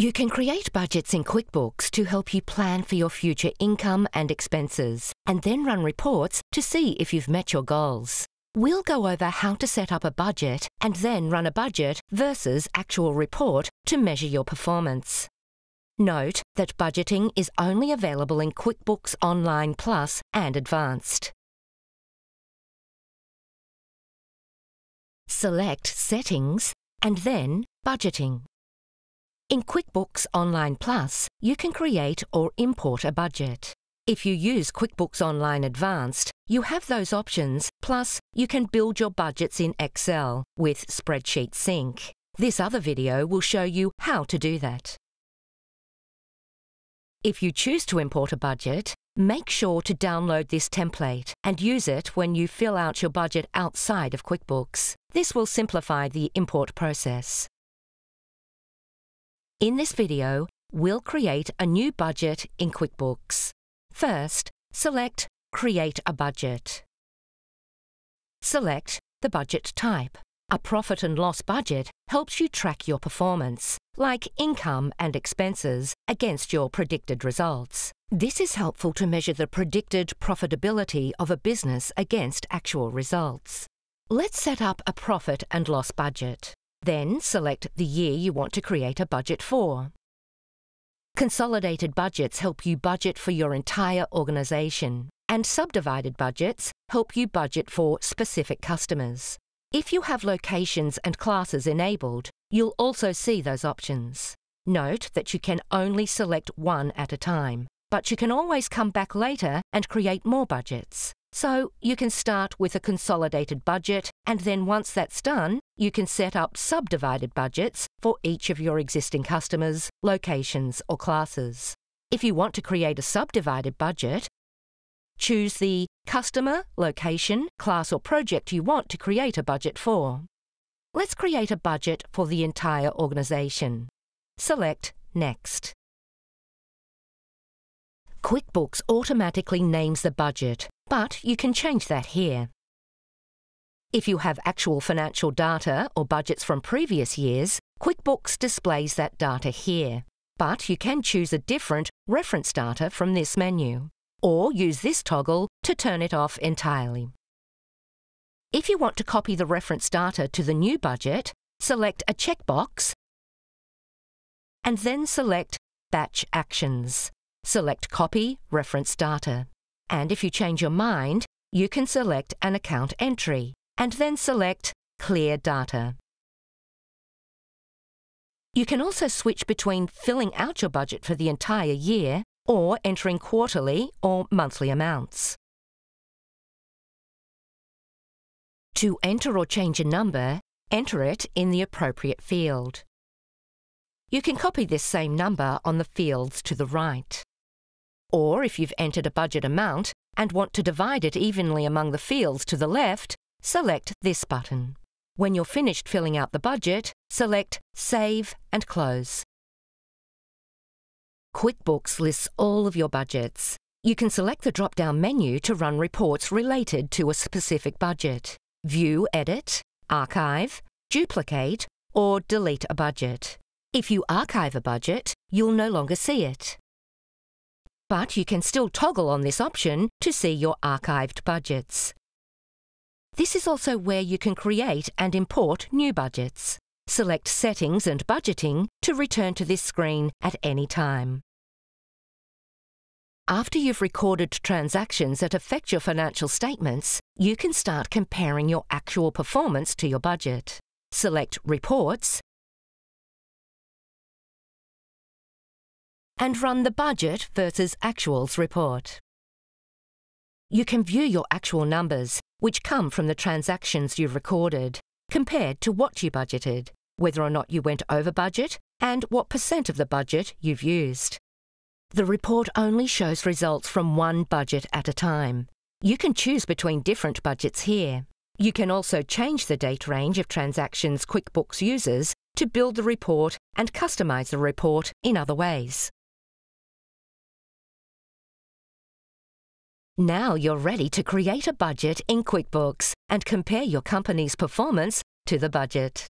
You can create budgets in QuickBooks to help you plan for your future income and expenses, and then run reports to see if you've met your goals. We'll go over how to set up a budget and then run a budget versus actual report to measure your performance. Note that budgeting is only available in QuickBooks Online Plus and Advanced. Select Settings and then Budgeting. In QuickBooks Online Plus, you can create or import a budget. If you use QuickBooks Online Advanced, you have those options, plus you can build your budgets in Excel with Spreadsheet Sync. This other video will show you how to do that. If you choose to import a budget, make sure to download this template and use it when you fill out your budget outside of QuickBooks. This will simplify the import process. In this video, we'll create a new budget in QuickBooks. First, select Create a Budget. Select the budget type. A profit and loss budget helps you track your performance, like income and expenses, against your predicted results. This is helpful to measure the predicted profitability of a business against actual results. Let's set up a profit and loss budget. Then select the year you want to create a budget for. Consolidated budgets help you budget for your entire organization, and subdivided budgets help you budget for specific customers. If you have locations and classes enabled, you'll also see those options. Note that you can only select one at a time, but you can always come back later and create more budgets. So you can start with a consolidated budget, and then once that's done, you can set up subdivided budgets for each of your existing customers, locations or classes. If you want to create a subdivided budget, choose the customer, location, class or project you want to create a budget for. Let's create a budget for the entire organization. Select Next. QuickBooks automatically names the budget, but you can change that here. If you have actual financial data or budgets from previous years, QuickBooks displays that data here, but you can choose a different reference data from this menu, or use this toggle to turn it off entirely. If you want to copy the reference data to the new budget, select a checkbox and then select Batch Actions. Select Copy Reference Data. And if you change your mind, you can select an account entry and then select Clear Data. You can also switch between filling out your budget for the entire year or entering quarterly or monthly amounts. To enter or change a number, enter it in the appropriate field. You can copy this same number on the fields to the right. Or if you've entered a budget amount and want to divide it evenly among the fields to the left, select this button. When you're finished filling out the budget, select Save and Close. QuickBooks lists all of your budgets. You can select the drop-down menu to run reports related to a specific budget. View, edit, archive, duplicate, or delete a budget. If you archive a budget, you'll no longer see it. But you can still toggle on this option to see your archived budgets. This is also where you can create and import new budgets. Select Settings and Budgeting to return to this screen at any time. After you've recorded transactions that affect your financial statements, you can start comparing your actual performance to your budget. Select Reports and run the Budget versus Actuals report. You can view your actual numbers, which come from the transactions you've recorded, compared to what you budgeted, whether or not you went over budget, and what % of the budget you've used. The report only shows results from one budget at a time. You can choose between different budgets here. You can also change the date range of transactions QuickBooks uses to build the report and customize the report in other ways. Now you're ready to create a budget in QuickBooks and compare your company's performance to the budget.